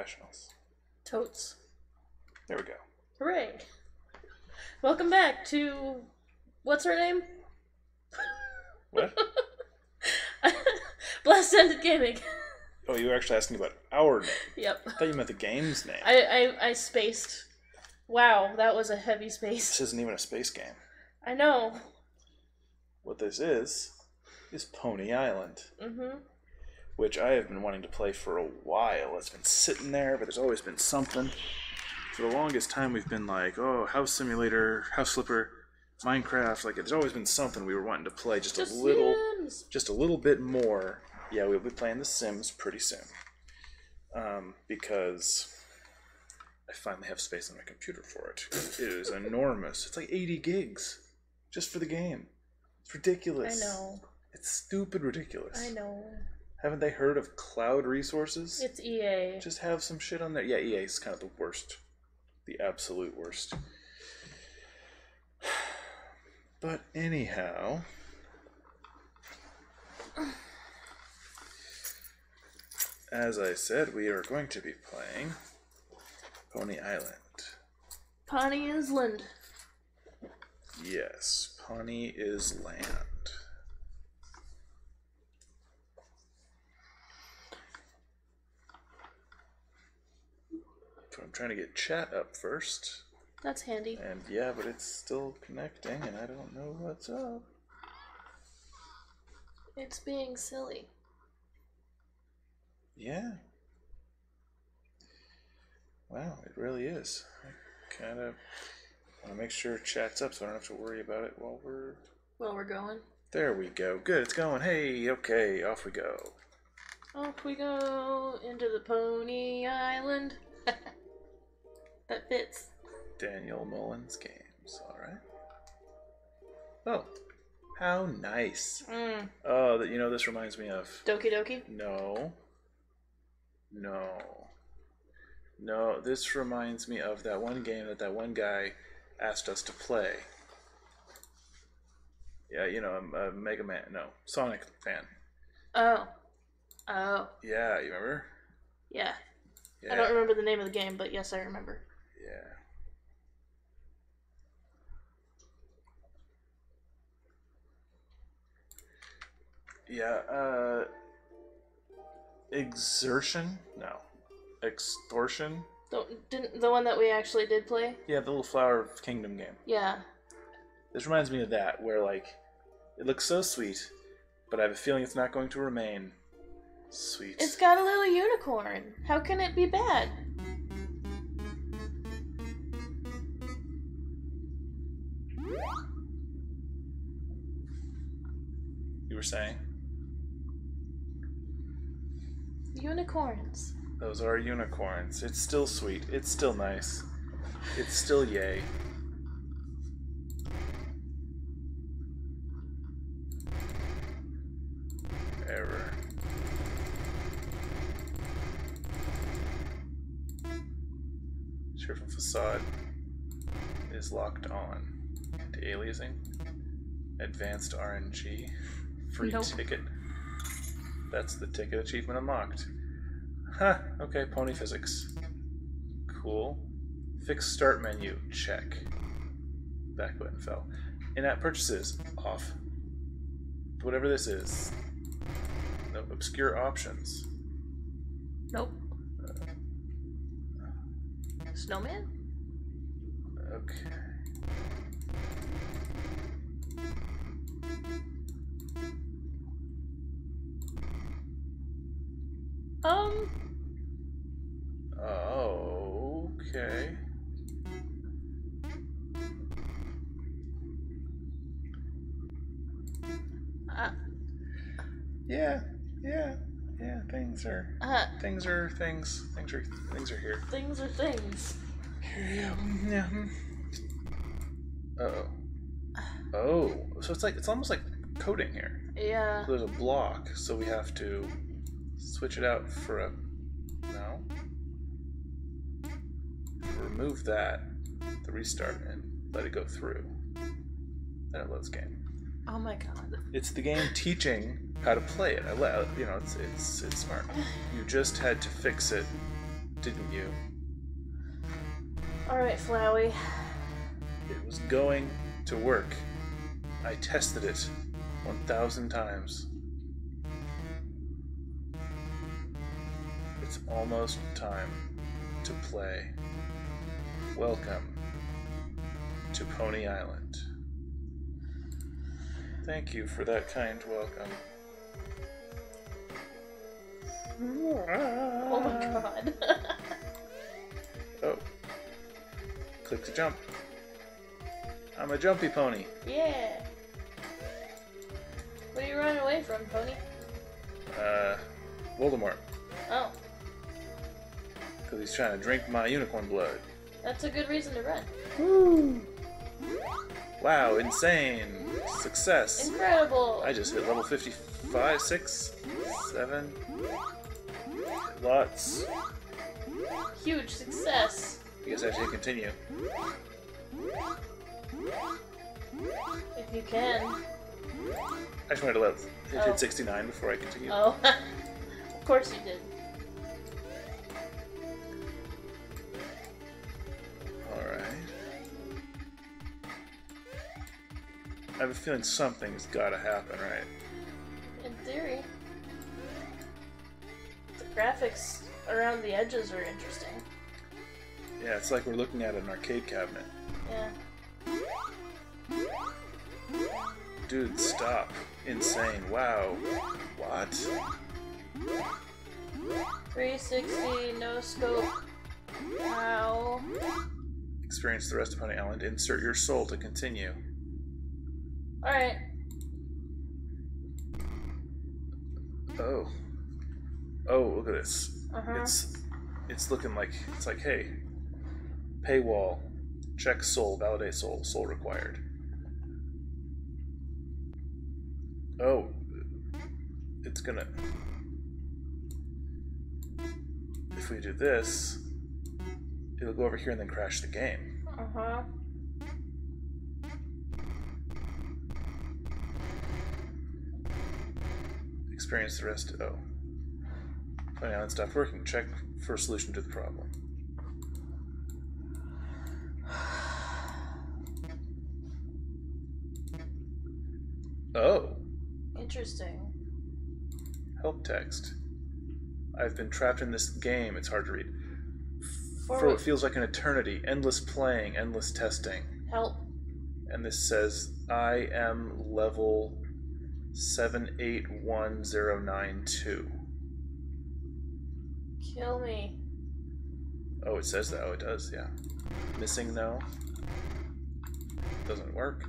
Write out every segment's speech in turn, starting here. professionals. Totes. There we go. Hooray. Welcome back to... What's her name? What? Blast-Ended Gaming. Oh, you were actually asking about our name. Yep. I thought you meant the game's name. I spaced. Wow, that was a heavy space. This isn't even a space game. I know. What this is Pony Island. Mm-hmm. Which I have been wanting to play for a while. It's been sitting there, but there's always been something. For the longest time, we've been like, oh, House Simulator, House Flipper, Minecraft. Like, there's always been something we were wanting to play just a little bit more. Yeah, we'll be playing The Sims pretty soon, because I finally have space on my computer for it. It is enormous. It's like 80 gigs just for the game. It's ridiculous. I know. It's stupid ridiculous. I know. Haven't they heard of cloud resources? It's EA. Just have some shit on there. Yeah, EA is kind of the worst. The absolute worst. But anyhow... As I said, we are going to be playing Pony Island. Pony Island. Yes, Pony is land. So I'm trying to get chat up first. That's handy. And yeah, but it's still connecting and I don't know what's up. It's being silly. Yeah. Wow, it really is. I kind of want to make sure chat's up so I don't have to worry about it while we're going. There we go. Good, it's going. Hey, okay, off we go. Off we go into the Pony Island. That fits. Daniel Mullins Games. All right. Oh. How nice. Mm. Oh, that, you know, this reminds me of Doki Doki? No. No. No, this reminds me of that one game that one guy asked us to play. Yeah, you know, I'm a Mega Man, no, Sonic fan. Oh. Oh. Yeah, you remember? Yeah. I don't remember the name of the game, but yes, I remember. Yeah. Yeah, Exertion? No. Extortion? Didn't the one that we actually did play? Yeah, the little Flower Kingdom game. Yeah. This reminds me of that, where, like, it looks so sweet, but I have a feeling it's not going to remain sweet. It's got a little unicorn. How can it be bad? You were saying? Unicorns. Those are unicorns. It's still sweet. It's still nice. It's still yay. Error. Cheerful facade is locked on. De-aliasing. Advanced RNG. Free ticket. That's the ticket achievement unlocked. Ha! Huh, okay, pony physics. Cool. Fix start menu. Check. Back button fell. In-app purchases. Off. Whatever this is. No obscure options. Nope. Snowman? Okay. Oh, okay. Yeah. Things are here. Things are things. Here you go. Yeah. Uh-oh. Oh. So it's like almost like coding here. Yeah. So there's a block, so we have to switch it out for a... No. Remove that, the restart, and let it go through. Then it loads game. Oh my god. It's the game teaching how to play it. You know, it's smart. You just had to fix it didn't you? Alright, Flowey. It was going to work. I tested it 1,000 times. It's almost time to play. Welcome to Pony Island. Thank you for that kind welcome. Oh my god. Oh. Click to jump. I'm a jumpy pony. Yeah. What are you running away from, pony? Voldemort. Oh. Because he's trying to drink my unicorn blood. That's a good reason to run. Woo! Wow, insane! Success! Incredible! I just hit level 55, 6, 7. Lots. Huge success. I guess I have to continue. If you can. I just wanted to let it hit 69 before I continue. Oh, of course you did. Alright. I have a feeling something's gotta happen, right? In theory. The graphics around the edges are interesting. Yeah, it's like we're looking at an arcade cabinet. Yeah. Dude, stop. Insane. Wow. What? 360, no scope. Wow. Experience the rest of Pony Island. Insert your soul to continue. Alright. Oh. Oh, look at this. Uh-huh. It's looking like, it's like, hey, paywall, check soul, validate soul, soul required. Oh, it's gonna, if we do this, it'll go over here and then crash the game. Uh-huh. Experience the rest of, oh. Pony Island stopped working. Check for a solution to the problem. Oh. Interesting. Help text. I've been trapped in this game. It's hard to read. For what feels like an eternity. Endless playing. Endless testing. Help. And this says, I am level 781092. Kill me. Oh, it says that. Oh, it does, yeah. Missing, though. Doesn't work.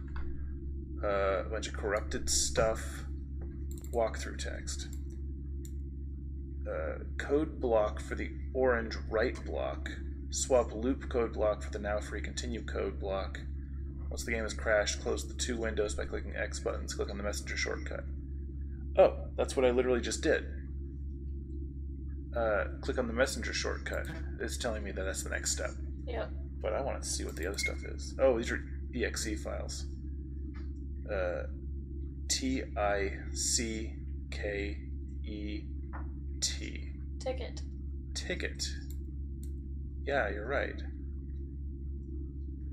A bunch of corrupted stuff. Walkthrough text. Code block for the orange right block. Swap loop code block for the now free continue code block. Once the game has crashed, close the two windows by clicking X buttons. Click on the messenger shortcut. Oh, that's what I literally just did. Click on the messenger shortcut. It's telling me that that's the next step. Yep. But I want to see what the other stuff is. Oh, these are .exe files. T-I-C-K-E-T. Ticket. Ticket. Yeah, you're right.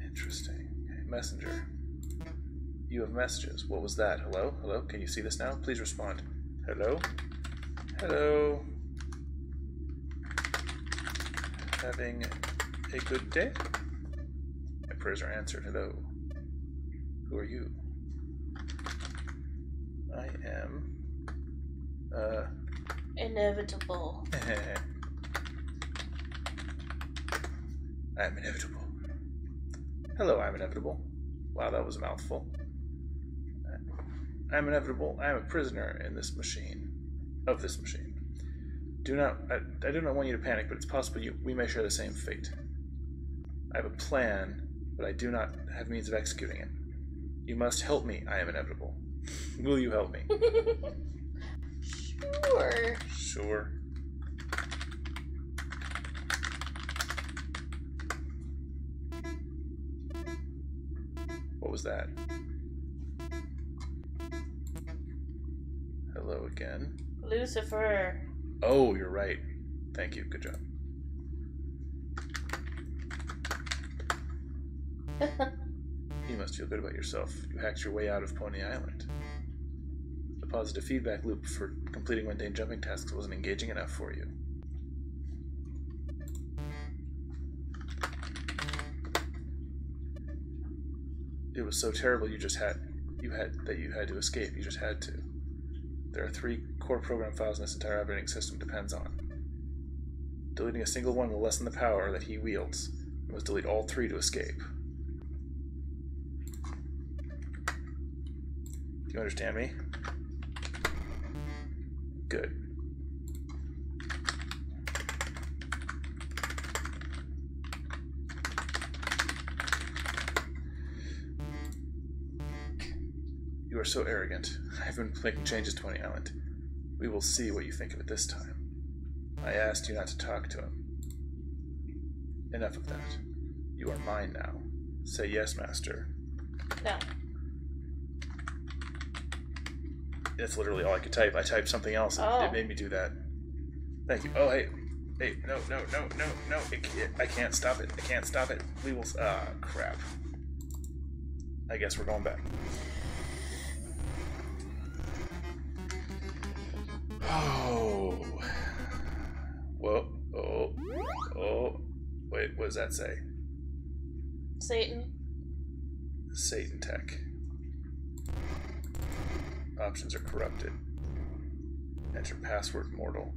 Interesting. Okay, messenger. You have messages. What was that? Hello? Hello? Can you see this now? Please respond. Hello? Hello? Having a good day? My prayers are answered. Hello. Who are you? I am... inevitable. I am inevitable. Hello, I am inevitable. Wow, that was a mouthful. I am inevitable. I am a prisoner in this machine. Of this machine. I do not want you to panic, but it's possible we may share the same fate. I have a plan, but I do not have means of executing it. You must help me. I am inevitable. Will you help me? Sure. Sure. What was that? Hello again. Lucifer. Oh, you're right. Thank you. Good job. You must feel good about yourself. You hacked your way out of Pony Island. The positive feedback loop for completing mundane jumping tasks wasn't engaging enough for you. It was so terrible you had to escape. You just had to. There are 3 core program files in this entire operating system depends on. Deleting a single one will lessen the power that he wields. You must delete all 3 to escape. Do you understand me? Good. You are so arrogant. I've been making changes to Pony Island. We will see what you think of it this time. I asked you not to talk to him. Enough of that. You are mine now. Say yes, master. No. That's literally all I could type. I typed something else, and it made me do that. Thank you. Oh, hey. Hey, no. I can't stop it. I can't stop it. We will... Ah, crap. I guess we're going back. Oh. Whoa. Oh. Oh. Wait, what does that say? Satan. Satan tech. Options are corrupted. Enter password mortal.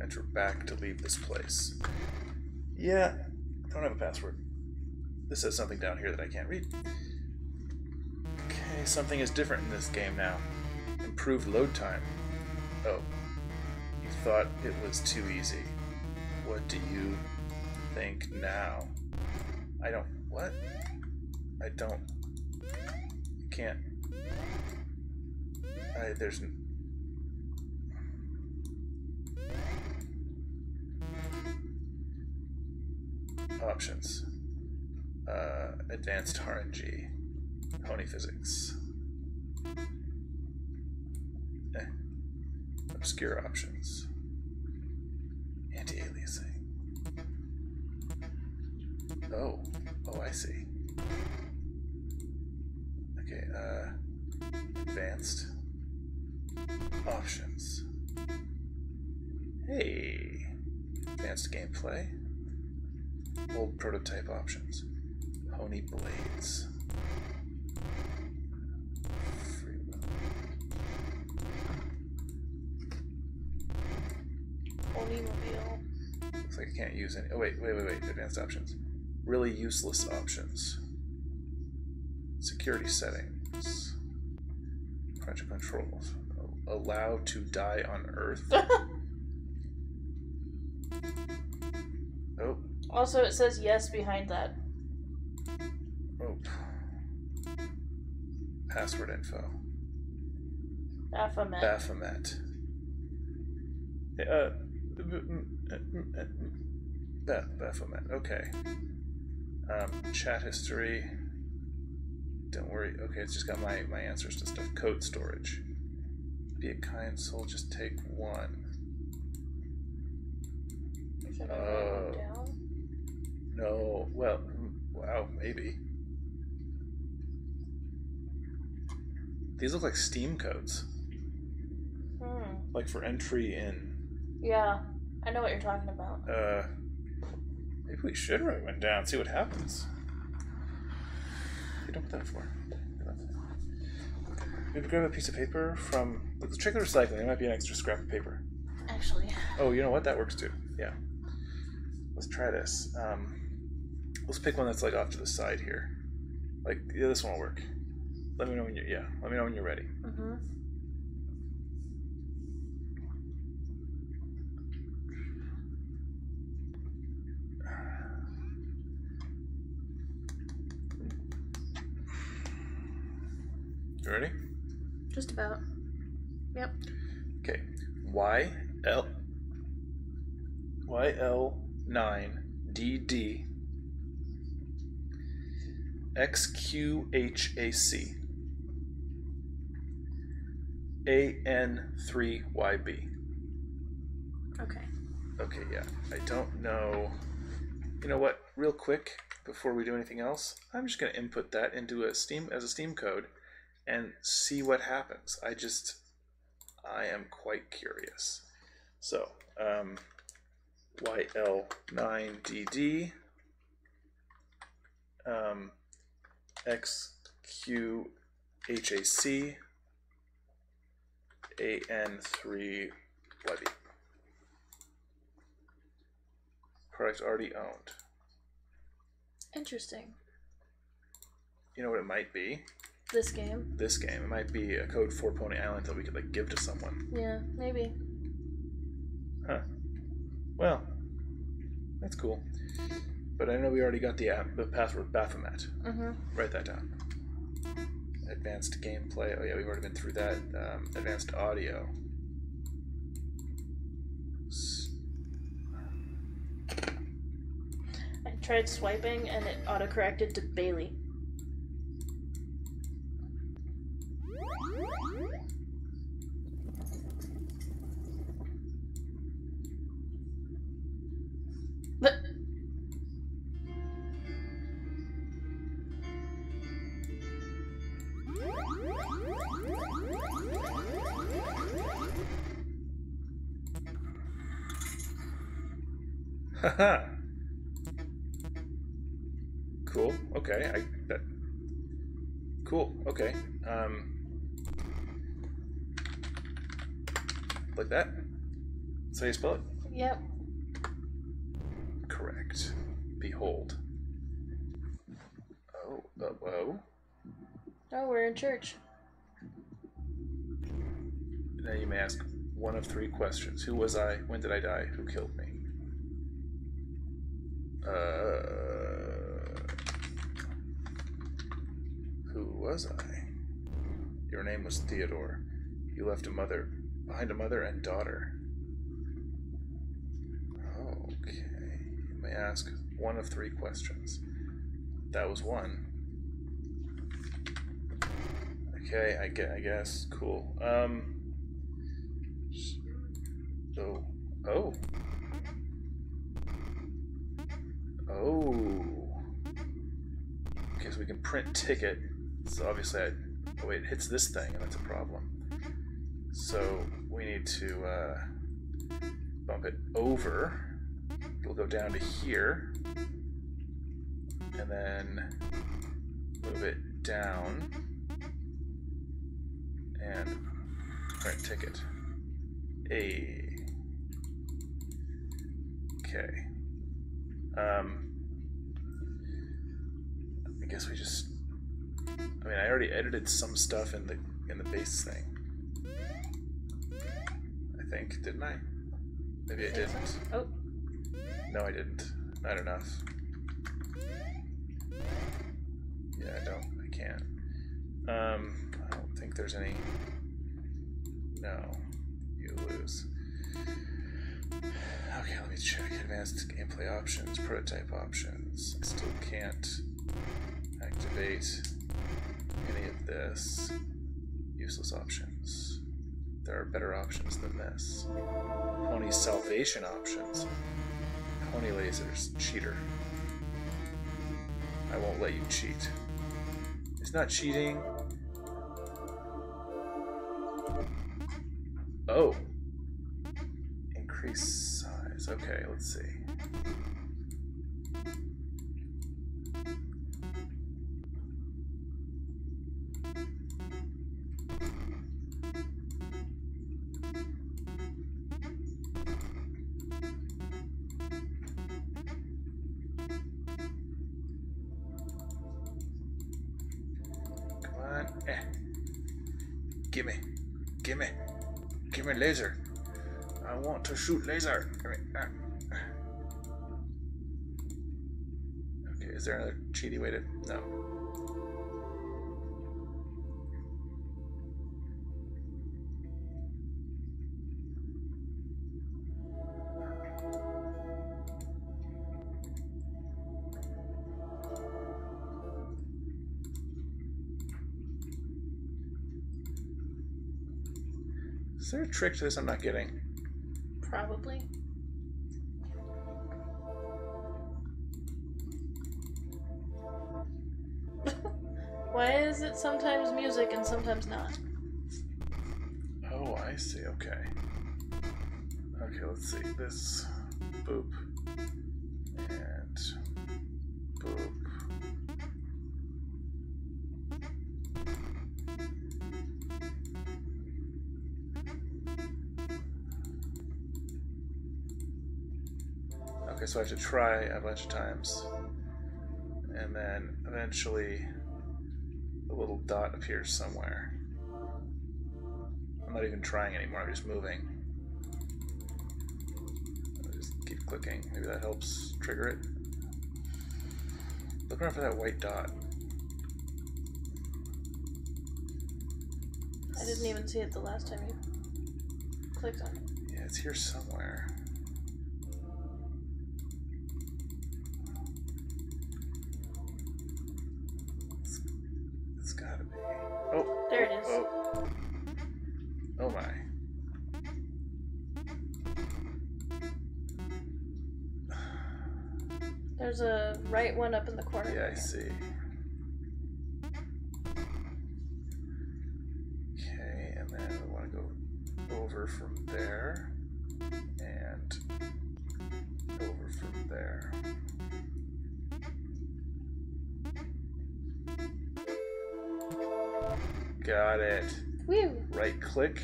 Enter back to leave this place. Yeah, I don't have a password. This says something down here that I can't read. Okay, something is different in this game now. Improved load time. Oh, you thought it was too easy. What do you think now? I don't... What? I don't... I can't... there's... Options. Advanced RNG. Pony physics. Obscure options. Anti-aliasing. Oh. Oh, I see. Okay, advanced. Options. Hey, advanced gameplay. Old prototype options. Pony blades. Free will. Pony mobile. Looks like I can't use any. Oh wait. Advanced options. Really useless options. Security settings. Project controls. Allow to die on Earth. Oh. Also, it says yes behind that. Oh. Password info. Baphomet. Baphomet. Baphomet. Okay. Chat history. Don't worry. Okay, it's just got my answers to stuff. Code storage. Be a kind soul, just take one. Should I write them down? No, well, wow, maybe. These look like Steam codes. Hmm. Like for entry in. Yeah, I know what you're talking about. Maybe we should write one down, see what happens. You don't put that for. Maybe grab a piece of paper from... Let's check the recycling. There might be an extra scrap of paper. Actually. Oh, you know what? That works too. Yeah. Let's try this. Let's pick one that's like off to the side here. Like, yeah, this one will work. Let me know when you're... Yeah, let me know when you're ready. Mm-hmm. You ready? Just about. Yep. Okay. YL9DD XQHAC AN3YB. Okay. Okay, yeah. I don't know You know what, real quick, before we do anything else, I'm just going to input that into a Steam code and see what happens. I am quite curious. So, YL9DD XQHAC AN3YB. Product's already owned. Interesting. You know what it might be? This game? This game. It might be a code for Pony Island that we could, like, give to someone. Yeah, maybe. Huh. Well, that's cool. But I know we already got the password Baphomet. Mm-hmm. Write that down. Advanced gameplay. Oh, yeah, we've already been through that. Advanced audio. I tried swiping, and it auto-corrected to Bailey. Haha. Cool. Okay. Cool. Okay. Like that. That's how you spell it? Yep. Correct. Behold. Oh. Whoa. Oh, we're in church. Now you may ask one of three questions. Who was I? When did I die? Who killed me? Who was I? Your name was Theodore. You left a mother behind, a mother and daughter. Okay. You may ask one of three questions. That was one. Okay, I guess. Cool. So, oh. Oh. Okay, so we can print ticket. So obviously oh wait, it hits this thing and that's a problem. So we need to bump it over. It'll go down to here. And then move it down. And print ticket. Hey. Okay. I guess we just. I mean, I already edited some stuff in the base thing. I think, didn't I? Maybe I didn't. Oh. No, I didn't. Not enough. Yeah, I don't. I can't. I don't think there's any. No, you lose. Okay, let me check advanced gameplay options, prototype options. I still can't activate any of this. Useless options. There are better options than this. Pony salvation options. Pony lasers. Cheater. I won't let you cheat. It's not cheating. Oh. Increase. Okay, let's see. Come on. Gimme. Gimme. Gimme laser. I want to shoot laser. Okay, is there another cheaty way to? No. Is there a trick to this I'm not getting? Probably. Why is it sometimes music and sometimes not? Oh, I see. Okay. Okay, let's see. This. Boop. And. Boop. Okay, so I have to try a bunch of times. And then eventually the little dot appears somewhere. I'm not even trying anymore, I'm just moving. I just keep clicking. Maybe that helps trigger it. Look around for that white dot. I didn't even see it the last time you clicked on it. Yeah, it's here somewhere. It's gotta be. Oh! There it is. Oh, oh my. There's a right one up in the corner. Yeah, I see. Okay, and then we want to go over from there. And over from there. Got it. Woo. Right click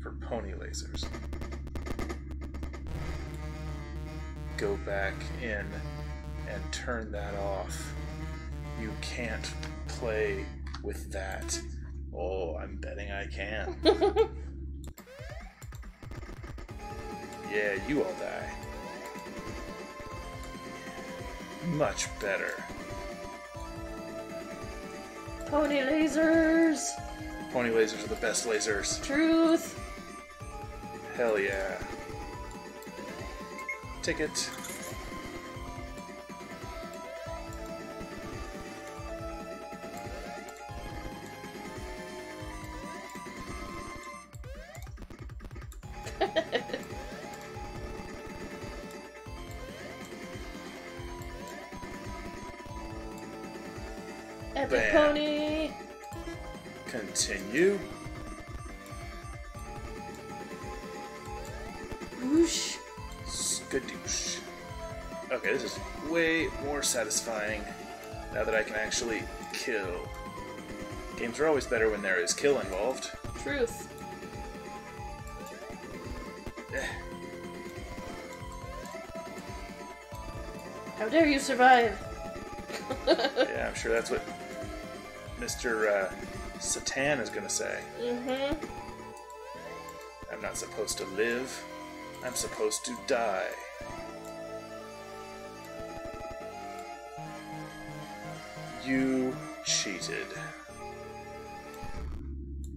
for pony lasers. Go back in and turn that off. You can't play with that. Oh, I'm betting I can. Yeah, you all die. Much better. Pony lasers! Pony lasers are the best lasers. Truth! Hell yeah. Ticket. Continue. Whoosh. Skadoosh. Okay, this is way more satisfying now that I can actually kill. Games are always better when there is kill involved. Truth. How dare you survive? Yeah, I'm sure that's what Mr. Satan is gonna say. Mm-hmm. I'm not supposed to live. I'm supposed to die. You cheated.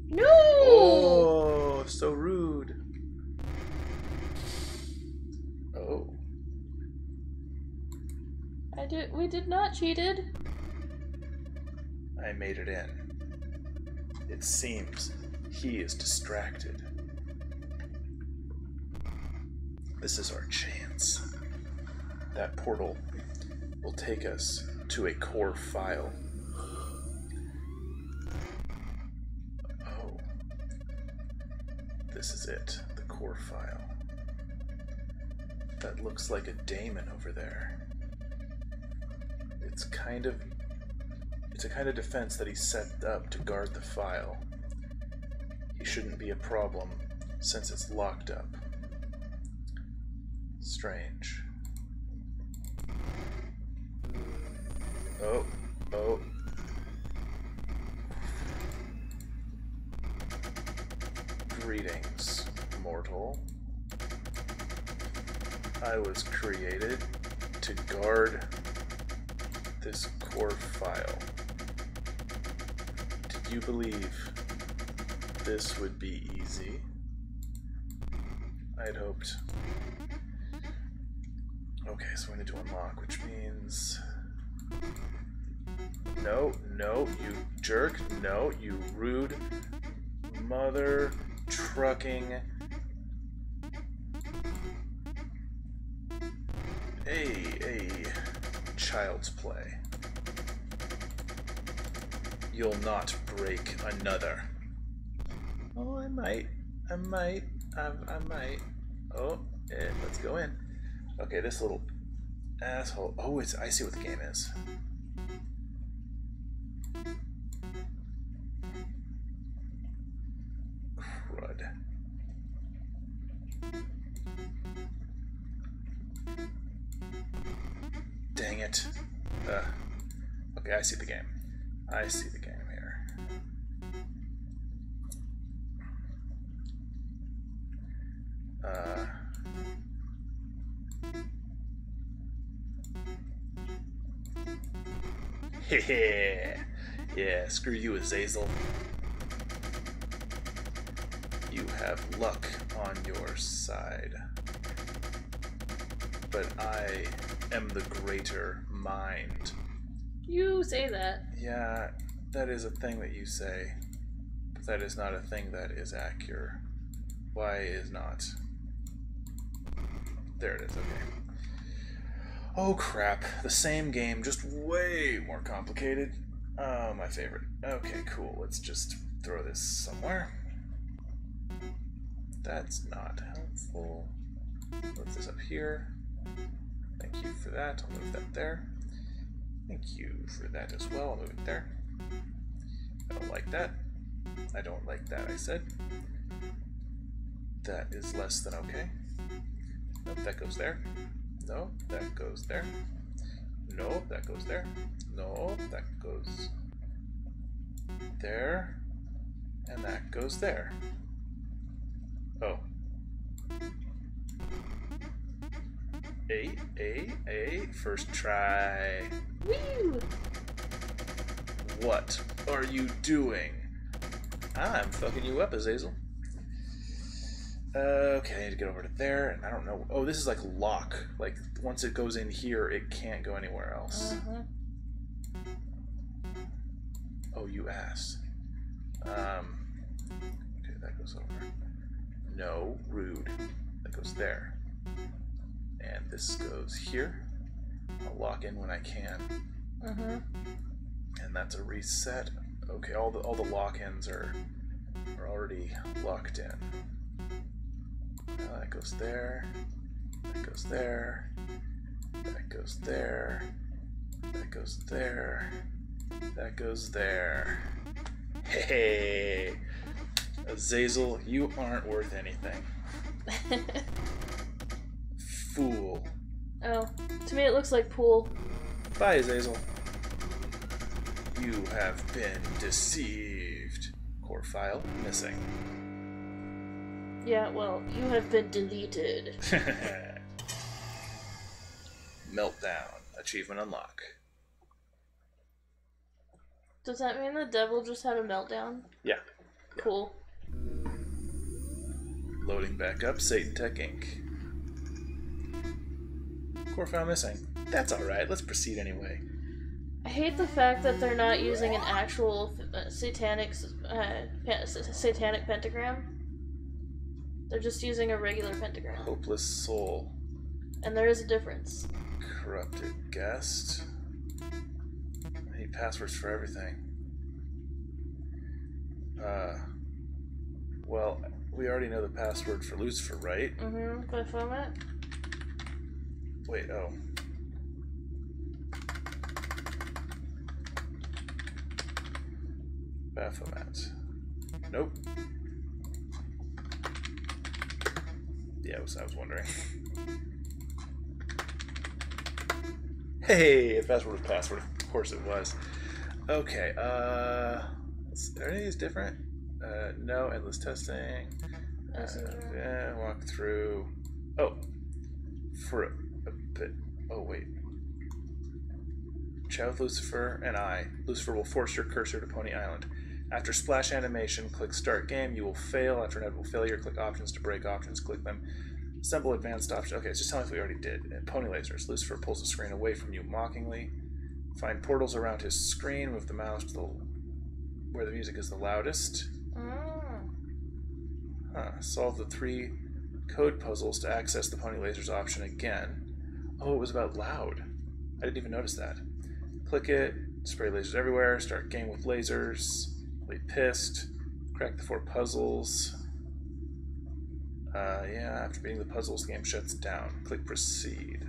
No! Oh, so rude. Oh. We did not cheated. I made it in. It seems he is distracted. This is our chance. That portal will take us to a core file. Oh. This is it, the core file. That looks like a daemon over there. It's a kind of defense that he set up to guard the file. He shouldn't be a problem since it's locked up. Strange. Oh, oh. Greetings, mortal. I was created to guard this core file. You believe this would be easy? I'd hoped. Okay, so we need to unlock, which means... No, no, you jerk. No, you rude mother trucking. Hey, child's play. you'll not break another. Oh, I might. I might. Oh, yeah, let's go in. Okay, this little asshole. Oh, it's, I see what the game is. Crud. Dang it. Okay, I see the game. I see the game here. Yeah. Yeah, screw you, Azazel. You have luck on your side. But I am the greater mind. You say that. Yeah, that is a thing that you say. But that is not a thing that is accurate. Why is not? There it is, okay. Oh crap, the same game, just way more complicated. Oh, my favorite. Okay, cool, let's just throw this somewhere. That's not helpful. Put this up here. Thank you for that, I'll move that there. Thank you for that as well, I'll move it there. I don't like that. I don't like that, I said. That is less than okay. Nope, that goes there. No, that goes there. No, that goes there. No, that goes there. And that goes there. Oh. A, first try. Woo! What are you doing? I'm fucking you up, Azazel. Okay, I need to get over to there, and I don't know. Oh, this is like lock. Like, once it goes in here, it can't go anywhere else. Oh, you ass. Okay, that goes over. No, rude. That goes there. And this goes here. I'll lock in when I can. And that's a reset. Okay, all the lock-ins are already locked in. That goes there, that goes there, that goes there, that goes there, that goes there. Hey, Azazel, you aren't worth anything. Fool. Oh, to me it looks like pool. Bye, Azazel. You have been deceived. Core file missing. Yeah, well, you have been deleted. Meltdown. Achievement unlock. Does that mean the devil just had a meltdown? Yeah. Cool. Loading back up, Satan Tech Inc. Core file missing. That's alright, let's proceed anyway. I hate the fact that they're not using an actual satanic pentagram. They're just using a regular pentagram. Hopeless soul. And there is a difference. Corrupted guest. I need passwords for everything. Well, we already know the password for Lucifer, right? Mm-hmm. Baphomet. Wait, oh. Baphomet. Nope. Yeah, I was wondering. Hey, the password was password. Of course it was. Okay, are any of these different? No, endless testing. Yeah, walk through. Oh, for a bit. Oh, wait. Chat with Lucifer and I. Lucifer will force your cursor to Pony Island. After splash animation, click start game, you will fail. After inevitable failure, click options to break options, click them. Assemble advanced options. Okay, it's just telling us we already did. And pony lasers. Lucifer pulls the screen away from you mockingly. Find portals around his screen, move the mouse to where the music is the loudest. Solve the 3 code puzzles to access the pony lasers option again. Oh, it was about loud. I didn't even notice that. Click it. Spray lasers everywhere. Start game with lasers. Be pissed. Crack the 4 puzzles. Yeah, after beating the puzzles, the game shuts down. Click proceed.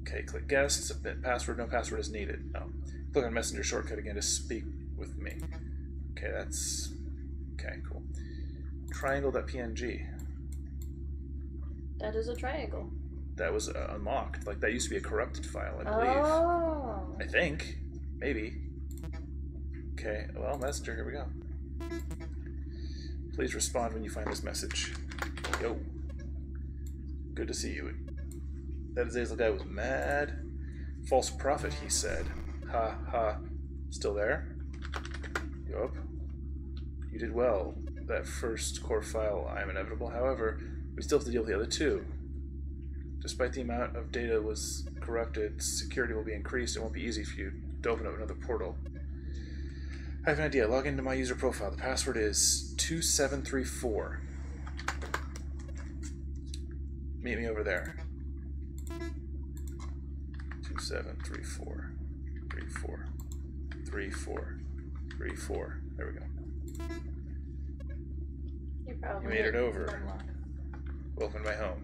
Okay, click guest. Submit password. No password is needed. No. Click on messenger shortcut again to speak with me. Okay, that's... Okay, cool. Triangle.png. That is a triangle. That was unlocked. Like, that used to be a corrupted file, I believe. Oh. I think. Maybe. Okay, well, messenger, here we go. Please respond when you find this message. Yo. Good to see you. That Azazel guy was mad. False prophet, he said. Ha ha. Still there? Yup. You did well. That first core file, I am inevitable. However, we still have to deal with the other two. Despite the amount of data was corrupted, security will be increased. It won't be easy for you to open up another portal. I have an idea. Log into my user profile. The password is 2734. Meet me over there. 2734. 34. 34. 34. There we go. You made it over. Welcome to my home.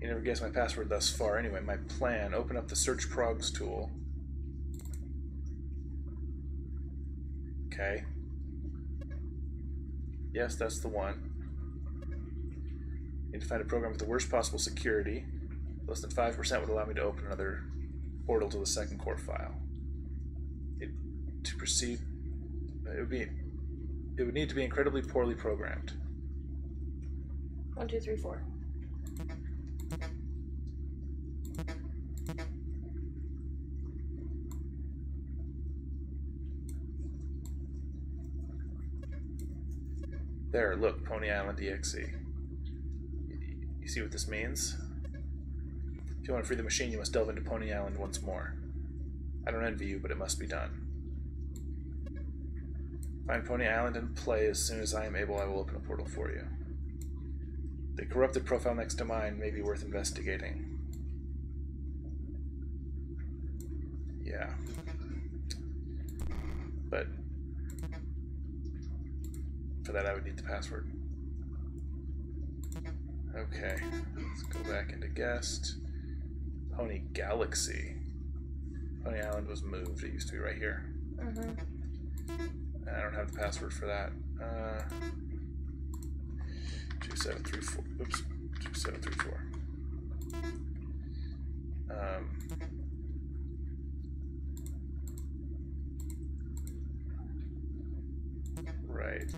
You never guessed my password thus far. Anyway, my plan. Open up the search progs tool. Okay. Yes, that's the one. Need to find a program with the worst possible security. Less than 5% would allow me to open another portal to the second core file. To proceed, it would need to be incredibly poorly programmed. 1, 2, 3, 4. There, look, Pony Island D.X.E. You see what this means? If you want to free the machine, you must delve into Pony Island once more. I don't envy you, but it must be done. Find Pony Island and play. As soon as I am able, I will open a portal for you. The corrupted profile next to mine may be worth investigating. Yeah. But for that I would need the password. Okay, let's go back into guest. Pony Galaxy. Pony Island was moved. It used to be right here. I don't have the password for that. 2734. Oops. 2734. Right.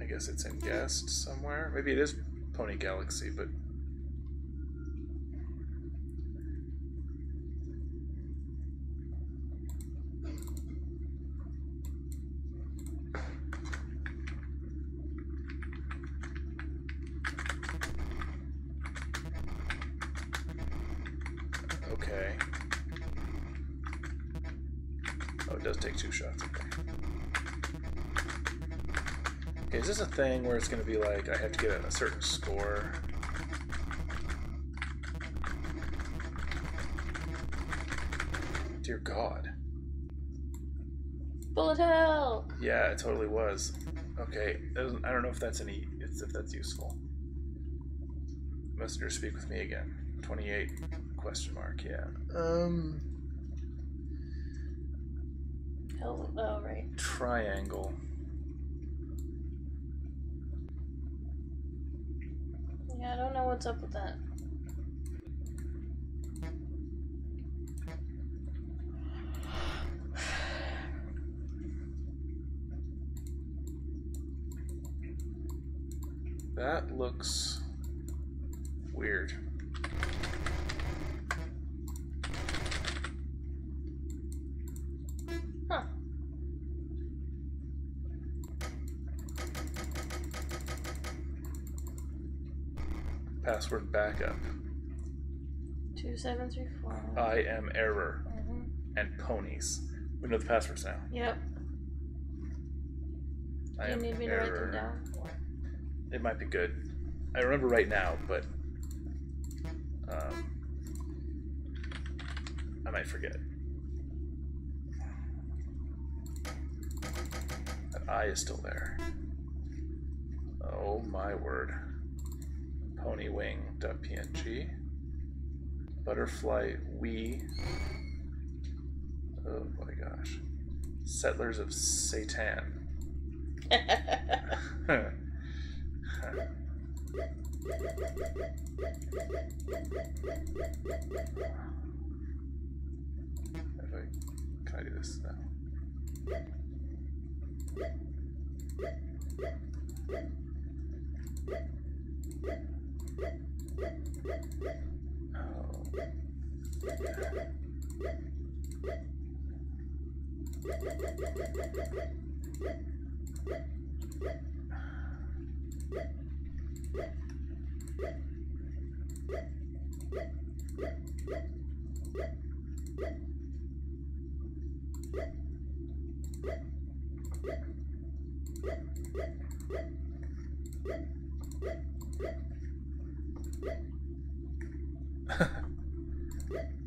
I guess it's in guest somewhere. Maybe it is Pony Galaxy, but okay. Oh, it does take 2 shots. Okay. Okay, is this a thing where it's going to be like I have to get a certain score? Dear God. Bullet hell! Yeah, it totally was. Okay, I don't know if that's any. If that's useful. Messenger, speak with me again. 28. Question mark, yeah. Oh, right. Triangle. Yeah, I don't know what's up with that. That looks weird. Password backup. 2734. I am error. And ponies. We know the passwords now. Yep. I am need me error. To write them down? It might be good. I remember right now, but I might forget. eye is still there. Oh my word. Pony wing.png. Butterfly Wii. Oh my gosh. Settlers of Satan. Can I do this now?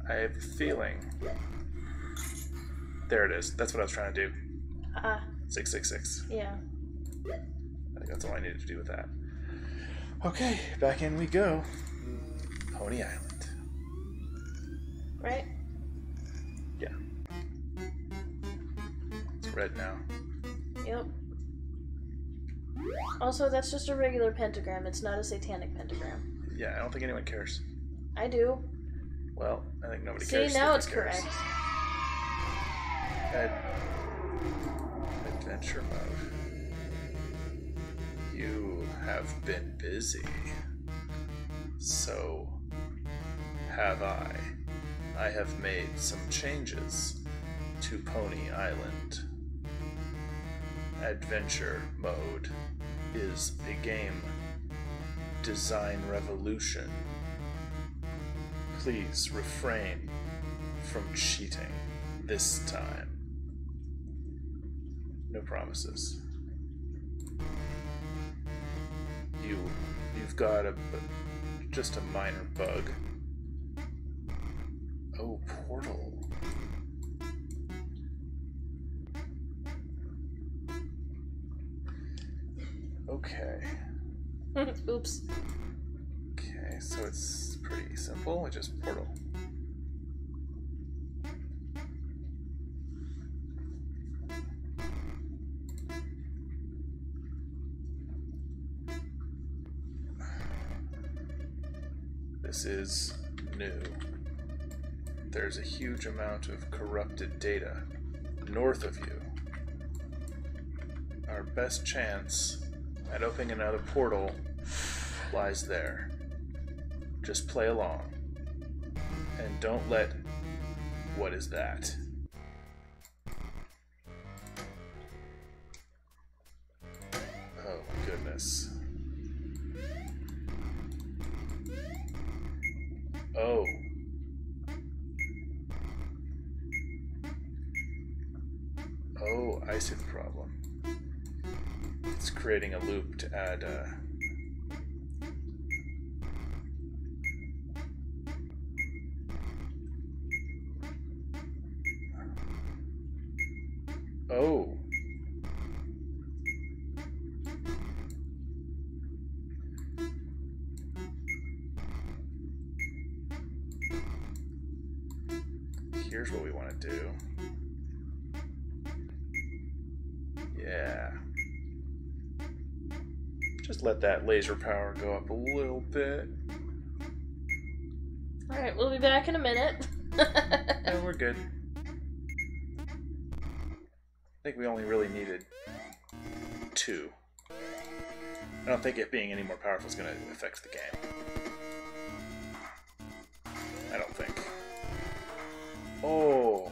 I have a feeling. There it is. That's what I was trying to do. 666. Yeah. I think that's all I needed to do with that. Okay, back in we go. Pony Island. Right? Yeah. It's red now. Yep. Also, that's just a regular pentagram. It's not a satanic pentagram. Yeah, I don't think anyone cares. I do. Well, I think nobody cares. See, now it's correct. Adventure mode. You have been busy. So have I. I have made some changes to Pony Island. Adventure mode is a game design revolution. Please refrain from cheating this time. No promises. You've got just a minor bug. Oh, portal. Okay. Oops. Okay, so it's pretty simple, which is portal. This is new. There's a huge amount of corrupted data north of you. Our best chance at opening another portal lies there. Just play along. And don't let... What is that? Oh my goodness. Oh. Oh, I see the problem. It's creating a loop to add Oh. Here's what we want to do. Yeah. Just let that laser power go up a little bit. Alright, we'll be back in a minute. No, we're good. I think we only really needed 2. I don't think it being any more powerful is going to affect the game. I don't think. Oh!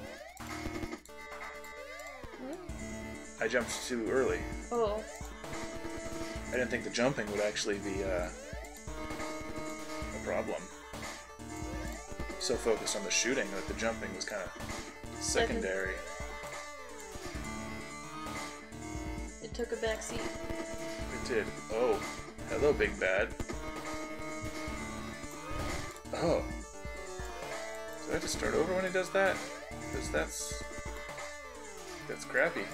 I jumped too early. Oh. I didn't think the jumping would actually be a problem. I'm so focused on the shooting that the jumping was kind of secondary. Took a back seat. It did. Oh, hello, big bad. Oh, do I have to start over when he does that? Because that's crappy.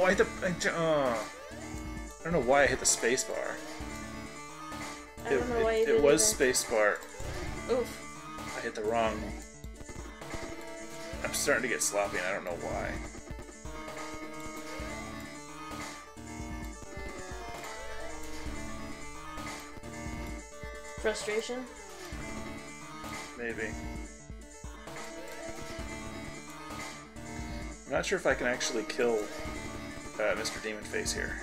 Oh, I hit the... I don't know why I hit the space bar. I don't know why you did it was space bar. Oof. I hit the wrong... I'm starting to get sloppy and I don't know why. Frustration? Maybe. I'm not sure if I can actually kill Mr. Demon Face here.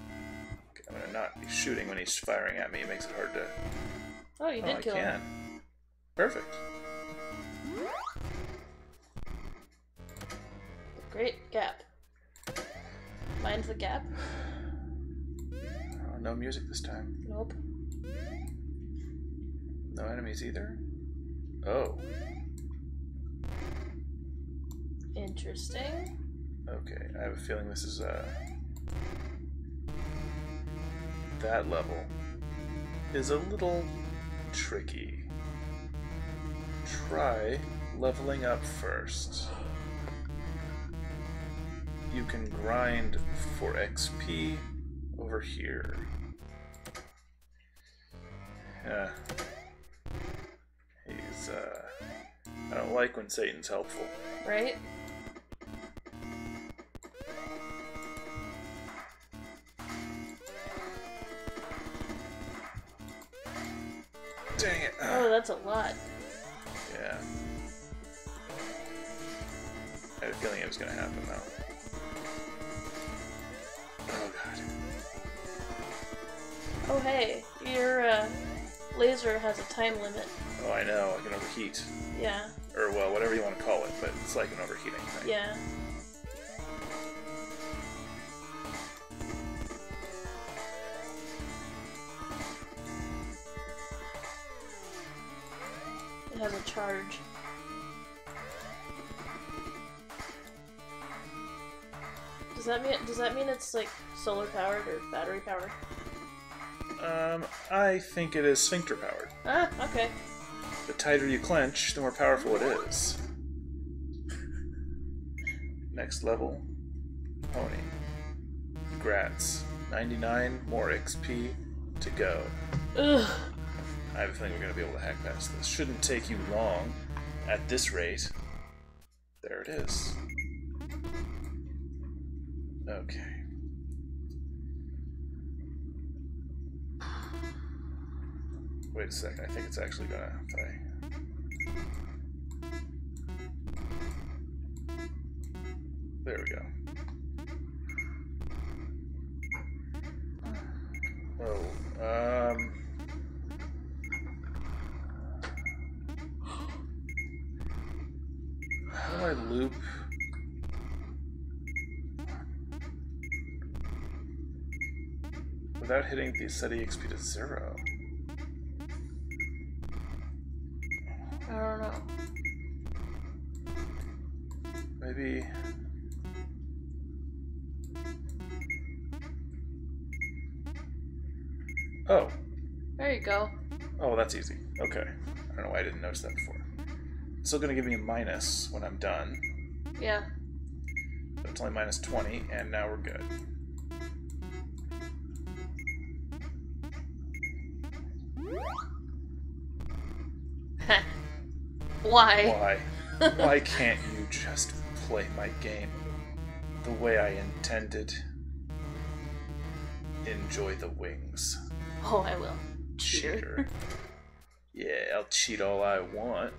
Okay, I'm gonna not be shooting when he's firing at me. It makes it hard to... Oh, you did kill him. Perfect. Great gap. Mine's the gap. Oh, no music this time. Nope. No enemies either. Oh. Interesting. Okay, I have a feeling this is that level is a little tricky. Try leveling up first. You can grind for XP over here. Yeah. He's, I don't like when Satan's helpful. Right? Dang it. Oh, that's a lot. Yeah. I had a feeling it was gonna happen, though. Oh hey, your laser has a time limit. Oh, I know. I can overheat. Yeah. Or well, whatever you want to call it, but it's like an overheating thing. Yeah. It has a charge. Does that mean it's like solar powered or battery powered? I think it is sphincter powered. Ah, okay. The tighter you clench, the more powerful it is. Next level, Pony. Congrats. 99 more XP to go. Ugh. I have a feeling we're going to be able to hack past this. Shouldn't take you long at this rate. There it is. Okay. Wait a second, I think it's actually gonna play. There we go. Oh, how do I loop? Without hitting the set EXP to 0. I don't know. Maybe... Oh! There you go. Oh, that's easy. Okay. I don't know why I didn't notice that before. It's still gonna give me a minus when I'm done. Yeah. So it's only minus 20, and now we're good. Why? Why can't you just play my game the way I intended? Enjoy the wings. Oh, I will. Cheater. Yeah, I'll cheat all I want.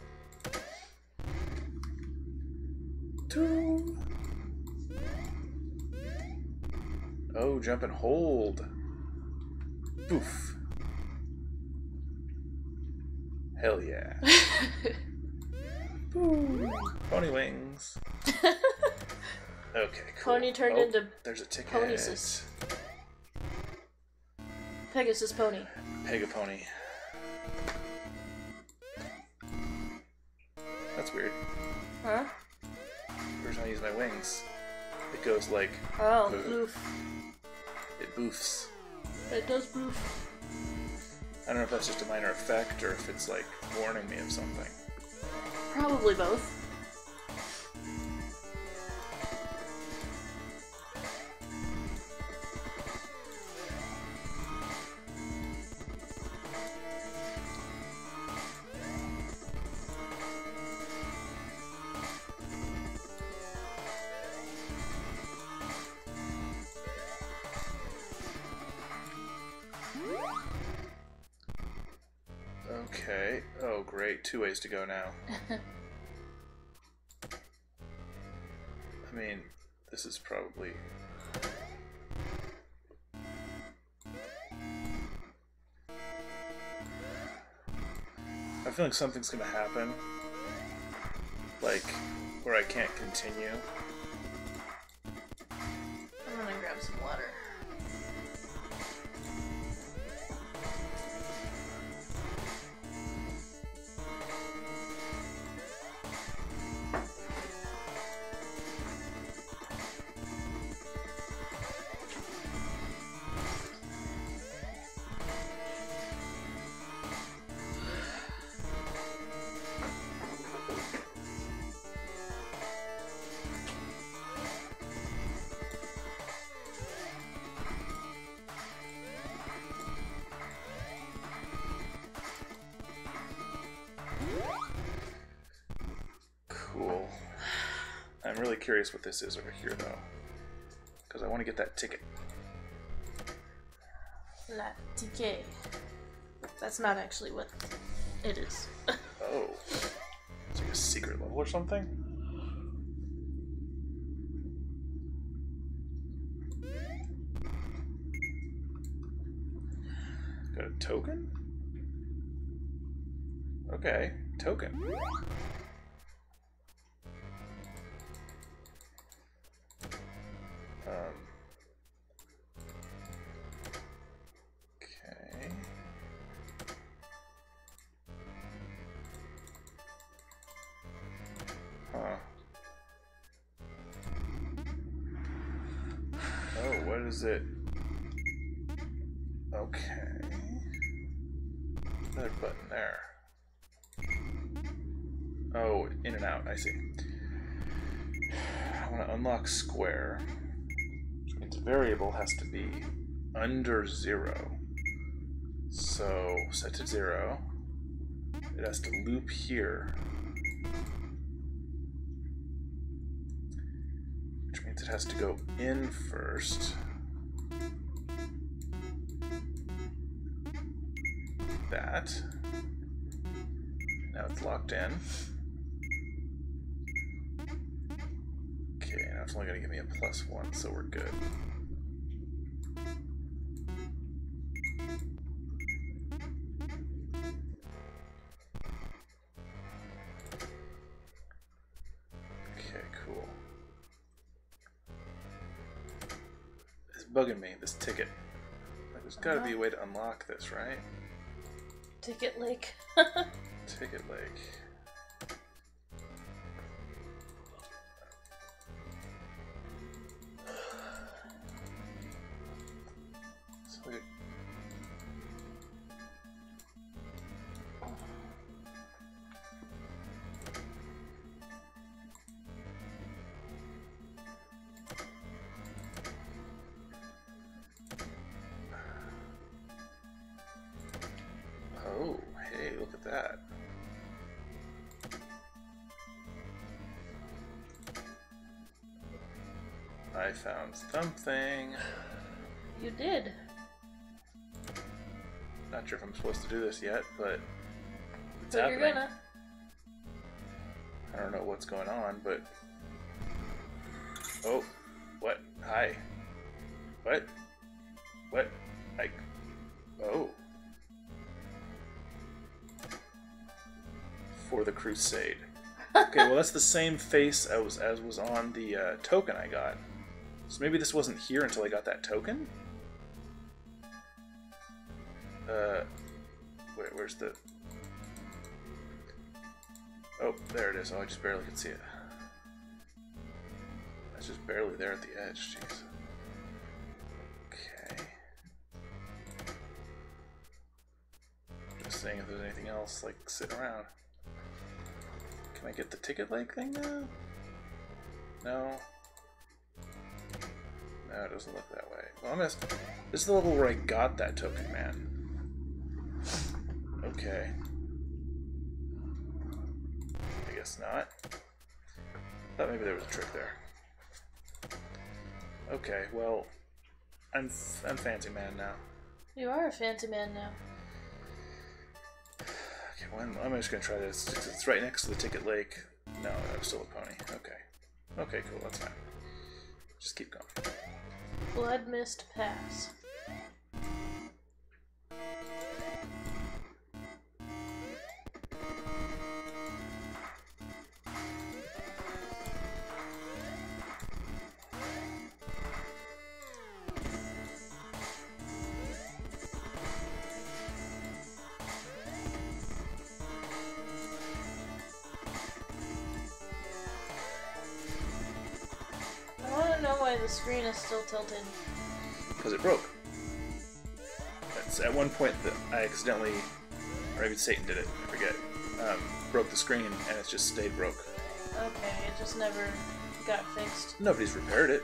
Oh, jump and hold. Boof. Hell yeah. Ooh. Pony wings. Okay, cool. Pony turned into... There's a ticket. Ponysis. Pegasus Pony. Pegapony. That's weird. Huh? Every time I use my wings, it goes like... Oh, boof. It boofs. It does boof. I don't know if that's just a minor effect or if it's like warning me of something. Probably both. Okay. Oh, great. Two ways to go now. I mean, this is probably... I feel like something's gonna happen. Like, where I can't continue. I'm gonna grab some water. I'm really curious what this is over here, though, because I want to get that ticket. La ticket. That's not actually what it is. Oh. It's like a secret level or something? Got a token? Okay. Token. Is it okay? Another button there. Oh, in and out. I see. I want to unlock square. Its variable has to be under 0. So set to 0. It has to loop here, which means it has to go in first. That. Now it's locked in. Okay, now it's only going to give me a +1, so we're good. Okay, cool. It's bugging me, this ticket. There's got to be a way to unlock this, right? Ticket Lake. Ticket Lake. Sweet. That. I found something. You did. Not sure if I'm supposed to do this yet, but it's happening. You're gonna. I don't know what's going on, but oh, what? Hi. What? What? Like, oh. For the crusade. Okay, well that's the same face as was on the token I got. So maybe this wasn't here until I got that token. Where's the? Oh, there it is. Oh, I just barely could see it. That's just barely there at the edge. Jeez. Okay. Just seeing if there's anything else like sitting around. Can I get the ticket leg thing now? No. No, it doesn't look that way. Well, I'm asking. This is the level where I got that token, man. Okay. I guess not. Thought maybe there was a trick there. Okay, well, I'm Fancy Man now. You are a Fancy Man now. Okay, well, I'm just gonna try this. It's right next to the ticket lake. No, I'm still a pony. Okay. Okay, cool. That's fine. Just keep going. Blood Mist Pass. The screen is still tilted. Because it broke. It's at one point that I accidentally, or maybe Satan did it, I forget, broke the screen and it just stayed broke. Okay, it just never got fixed. Nobody's repaired it.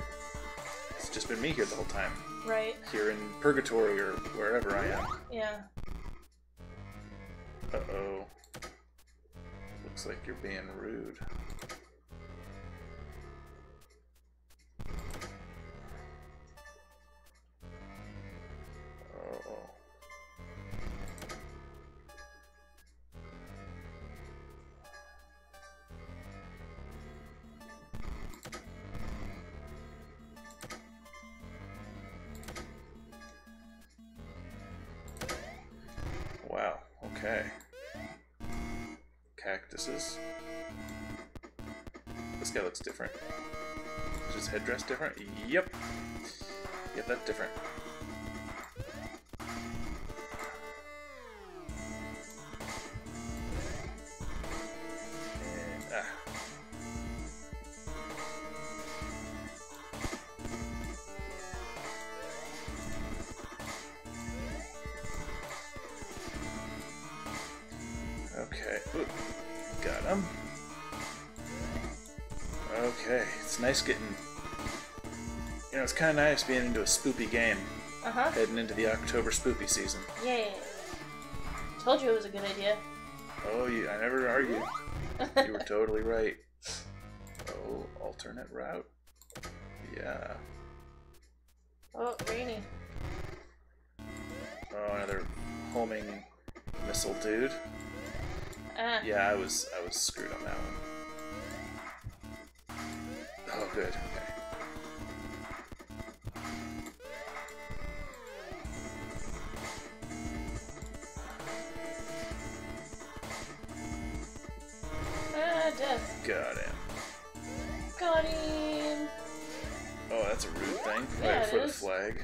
It's just been me here the whole time. Right. Here in Purgatory or wherever I am. Yeah. Uh-oh. Looks like you're being rude. Okay. Cactuses. This guy looks different. Is his headdress different? Yep. Yep, that's different. Nice getting, you know, it's kind of nice being into a spoopy game. Uh-huh. Heading into the October spoopy season. Yeah. Told you it was a good idea. Oh, you, I never argued. You were totally right. Oh, alternate route. Yeah. Oh, rainy. Oh, another homing missile dude. Yeah, I was screwed on that one. Oh, good. Okay. Ah, death. Got him. Got him. Oh, that's a rude thing. Yeah, wait for the flag.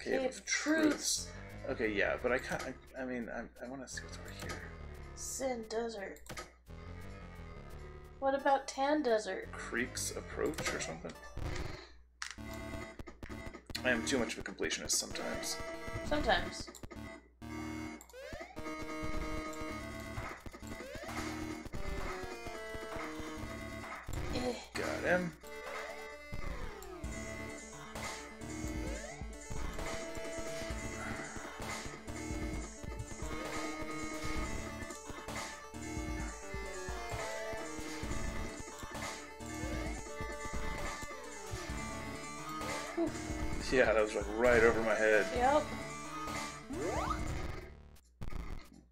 Cave of Truths. Okay, yeah, but I can't. I mean, I want to see what's over here. Sin Desert. What about Tan Desert? Creek's Approach or something? I am too much of a completionist sometimes. Sometimes. Got him. Yeah, that was like right over my head. Yep.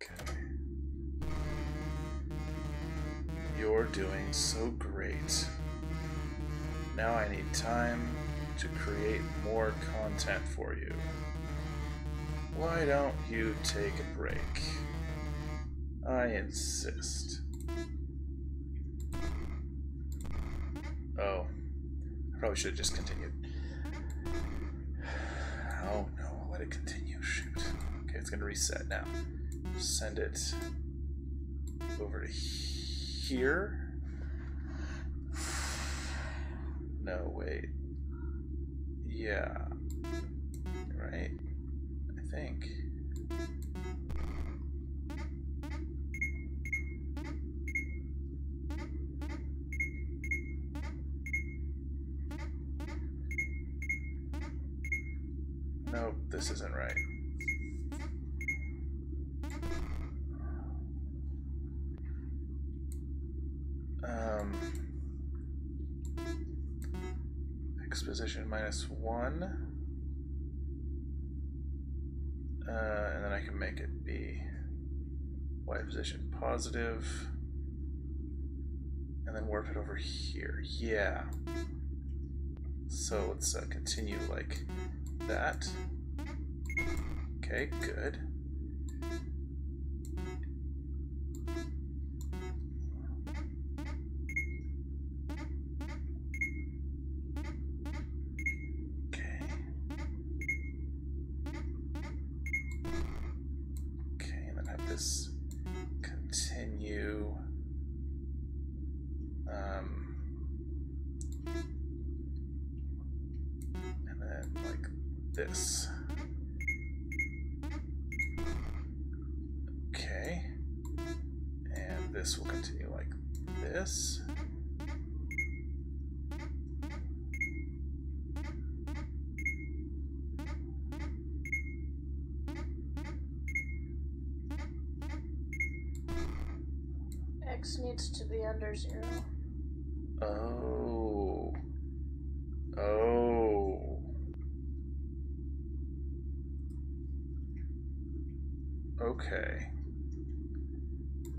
Okay. You're doing so great. Now I need time to create more content for you. Why don't you take a break? I insist. Oh. I probably should have just continued. Oh no, I'll let it continue. Shoot. Okay, it's gonna reset now. Send it over to here. No, wait. Yeah. Right? I think. Nope, this isn't right. Exposition -1. And then I can make it be Y position positive. And then warp it over here. Yeah. So let's continue like that. Okay, good. Needs to be under 0. Oh. Oh. Okay.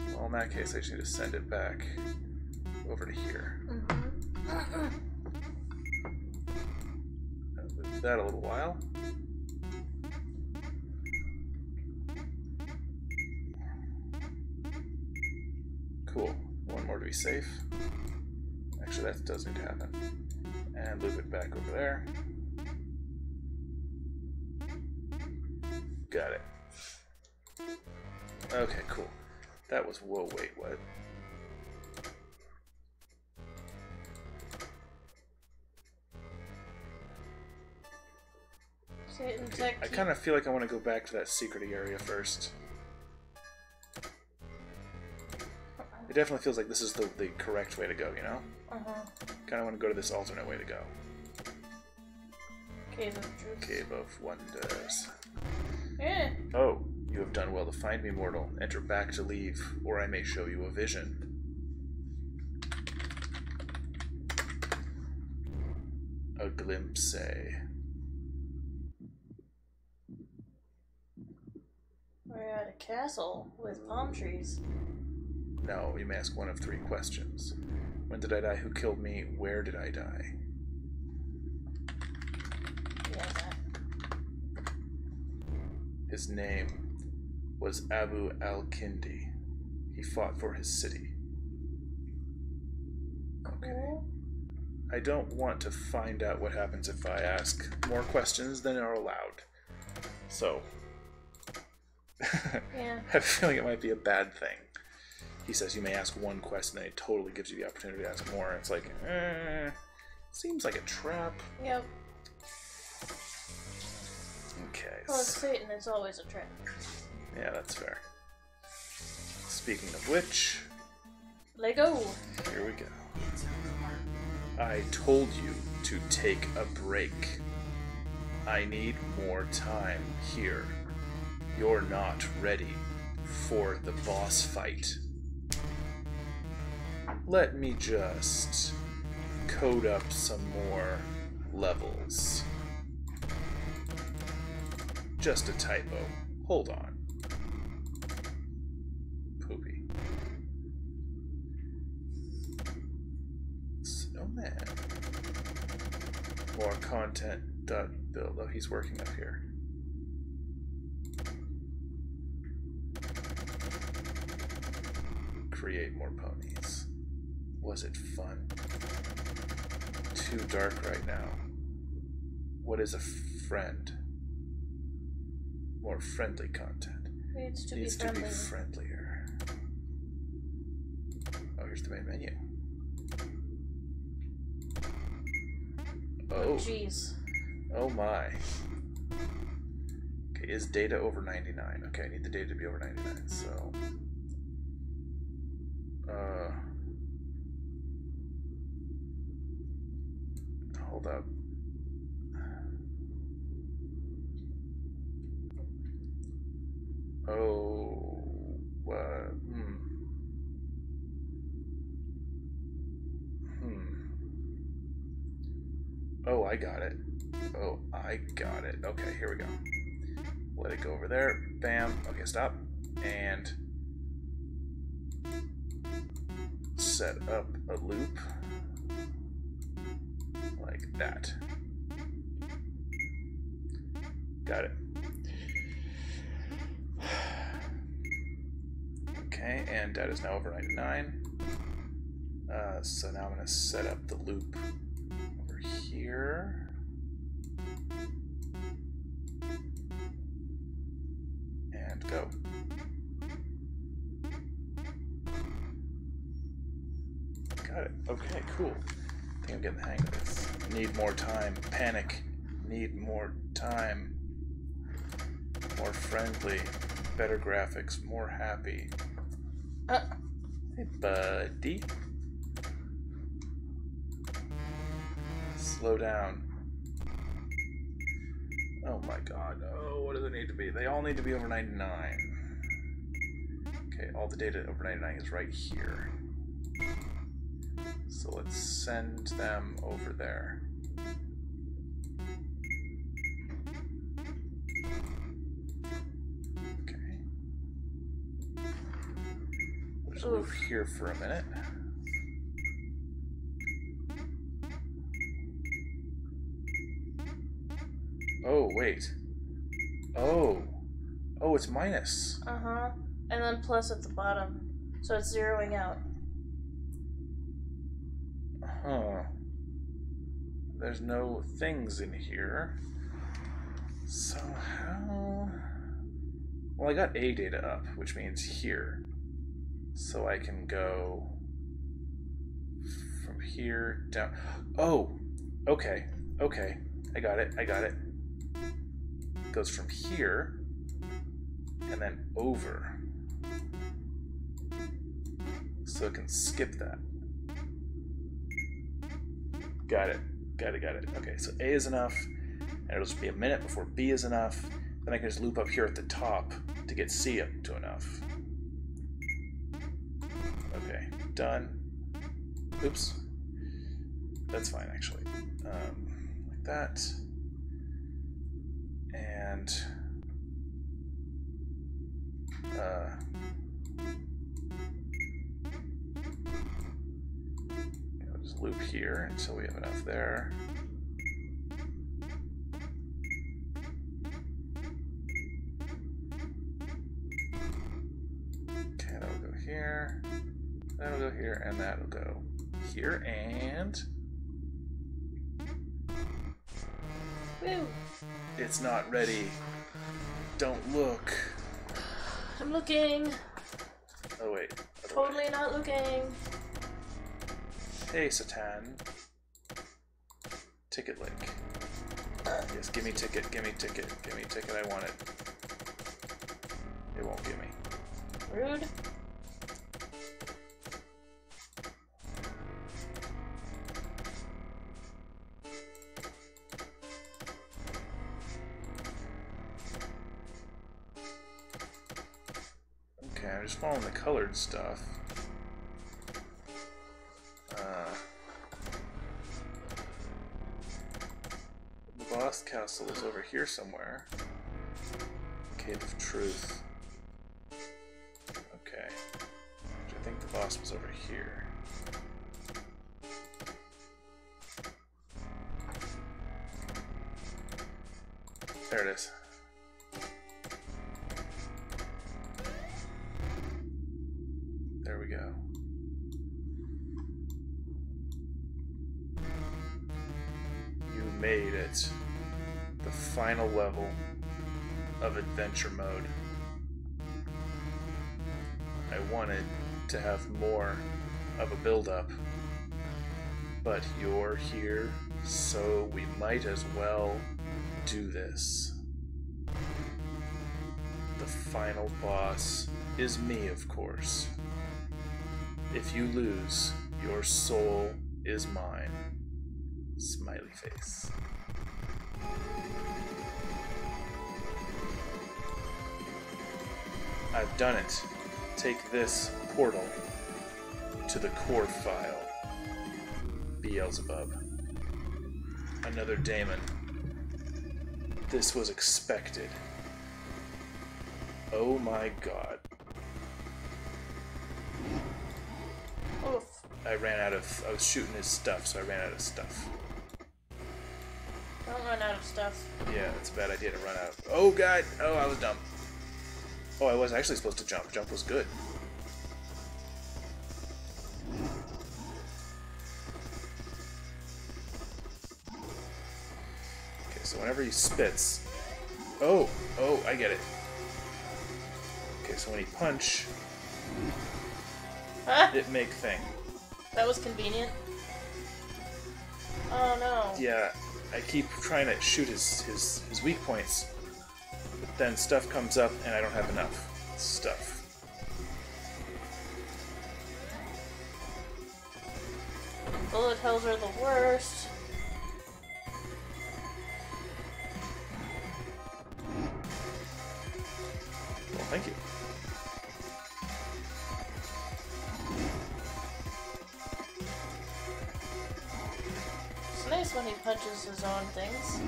Well, in that case, I just need to send it back over to here. Mm-hmm. I'll move that a little while. Cool. One more to be safe. Actually, that does need to happen. And loop it back over there. Got it. Okay, cool. That was... Whoa, wait, what? Okay, I kind of feel like I want to go back to that secret area first. It definitely feels like this is the correct way to go, you know? Uh-huh. Kind of want to go to this alternate way to go. Cave of Truth. Cave of Wonders. Yeah. Oh, you have done well to find me, mortal. Enter back to leave, or I may show you a vision. A glimpse, eh? We're at a castle with palm trees. Now, you may ask one of 3 questions. When did I die? Who killed me? Where did I die? Yeah. His name was Abu Al-Kindi. He fought for his city. Okay. I don't want to find out what happens if I ask more questions than are allowed. So, yeah. I have a feeling it might be a bad thing. He says you may ask one question, and it totally gives you the opportunity to ask more. It's like, seems like a trap. Yep. Okay. Well, it's Satan. It's always a trap. Yeah, that's fair. Speaking of which, Lego. Here we go. I told you to take a break. I need more time here. You're not ready for the boss fight. Let me just code up some more levels. Just a typo. Hold on. Poopy. Snowman. More content dot build. Oh, he's working up here. Create more ponies. Was it fun? Too dark right now. What is a friend? More friendly content. Needs to be friendlier. Oh, here's the main menu. Oh. Jeez. Oh my. Okay, is data over 99? Okay, I need the data to be over 99, so... hold up. Oh, I got it. Oh, I got it. Okay, here we go. Let it go over there. Bam. Okay, stop. And set up a loop like that. Got it. Okay, and that is now over 99. So now I'm going to set up the loop over here. And go. Got it. Okay, cool. I think I'm getting the hang of this. Need more time. Panic. Need more time. More friendly. Better graphics. More happy. Hey, buddy. Slow down. Oh my god. Oh, what does it need to be? They all need to be over 99. Okay, all the data over 99 is right here. So let's send them over there. Okay. Let's move here for a minute. Oh, wait. Oh. Oh, it's minus. Uh-huh. And then plus at the bottom. So it's zeroing out. Huh. There's no things in here. So how... Well, I got A data up, which means here. So I can go... from here down... Oh! Okay. Okay. I got it. I got it. Goes from here and then over, so it can skip that. Got it, got it, got it. Okay, so A is enough, and it'll just be a minute before B is enough. Then I can just loop up here at the top to get C up to enough. Okay, done. Oops, that's fine actually. Like that. And I'll just loop here until we have enough there. Okay, that'll go here. That'll go here, and that'll go here, and woo! It's not ready. Don't look. I'm looking. Oh, wait. Totally not looking. Hey, Satan. Ticket link. Yes, give me ticket, give me ticket, give me ticket. I want it. It won't give me. Rude. Just following the colored stuff. The boss castle is over here somewhere. Cave of Truth. Okay. I think the boss was over here. There it is. The final level of adventure mode. I wanted to have more of a build-up, but you're here, so we might as well do this. The final boss is me, of course. If you lose, your soul is mine. Smiley face. I've done it. Take this portal to the core file. Beelzebub. Another daemon. This was expected. Oh my god. I was shooting his stuff, so I ran out of stuff. Don't run out of stuff. Yeah, it's a bad idea to run out of... Oh god! Oh, I was dumb. Oh, I was actually supposed to jump. Jump was good. Okay, so whenever he spits... Oh! Oh, I get it. Okay, so when he punch... Huh? It make thing. That was convenient. Oh no. Yeah, I keep trying to shoot his weak points, but then stuff comes up and I don't have enough stuff. Bullet hells are the worst. Well, thank you. When he punches his own things.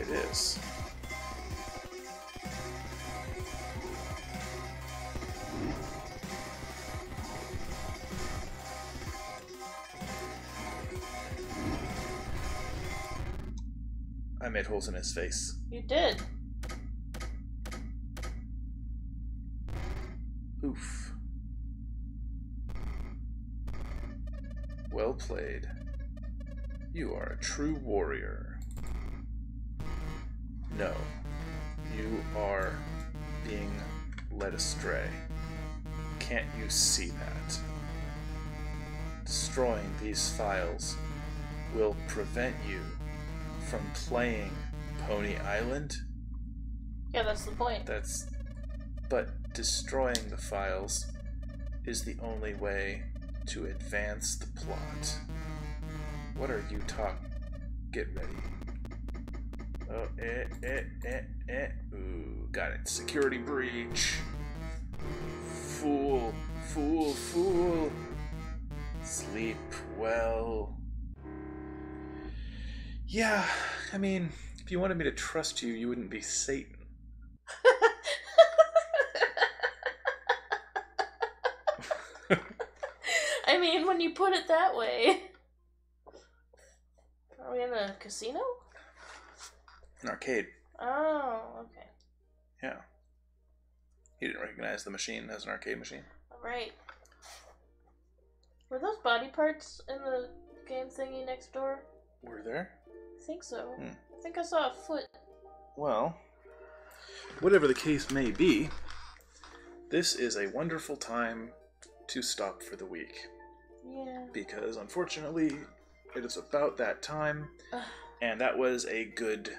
It is. I made holes in his face. You did. Oof. Well played. You are a true warrior. No, you are being led astray. Can't you see that? Destroying these files will prevent you from playing Pony Island? Yeah, that's the point. But destroying the files is the only way to advance the plot. What are you talking? Get ready. Oh, Ooh, got it. Security breach. Fool, fool, fool. Sleep well. Yeah, I mean, if you wanted me to trust you, you wouldn't be Satan. I mean, when you put it that way. Are we in a casino? An arcade. Oh, okay. Yeah. He didn't recognize the machine as an arcade machine. Right. Were those body parts in the game thingy next door? Were there? I think so. Hmm. I think I saw a foot. Well, whatever the case may be, this is a wonderful time to stop for the week. Yeah. Because, unfortunately... It is about that time, and that was a good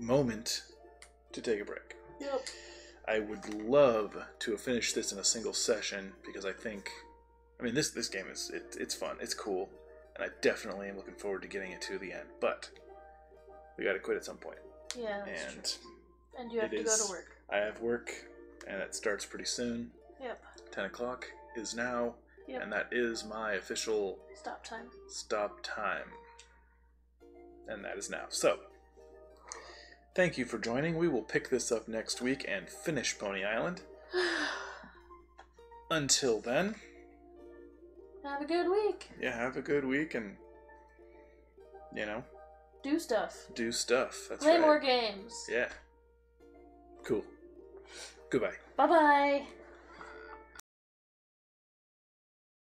moment to take a break. Yep. I would love to have finished this in a single session, because I think... I mean, this game is... It's fun, it's cool, and I definitely am looking forward to getting it to the end, but we gotta quit at some point. Yeah, that's true. And you have to go to work. I have work, and it starts pretty soon. Yep. 10 o'clock is now. Yep. And that is my official stop time. And that is now. So, thank you for joining. We will pick this up next week and finish Pony Island. Until then. Have a good week. Yeah, have a good week and, you know. Do stuff. Do stuff. That's right. Play more games. Yeah. Cool. Goodbye. Bye-bye.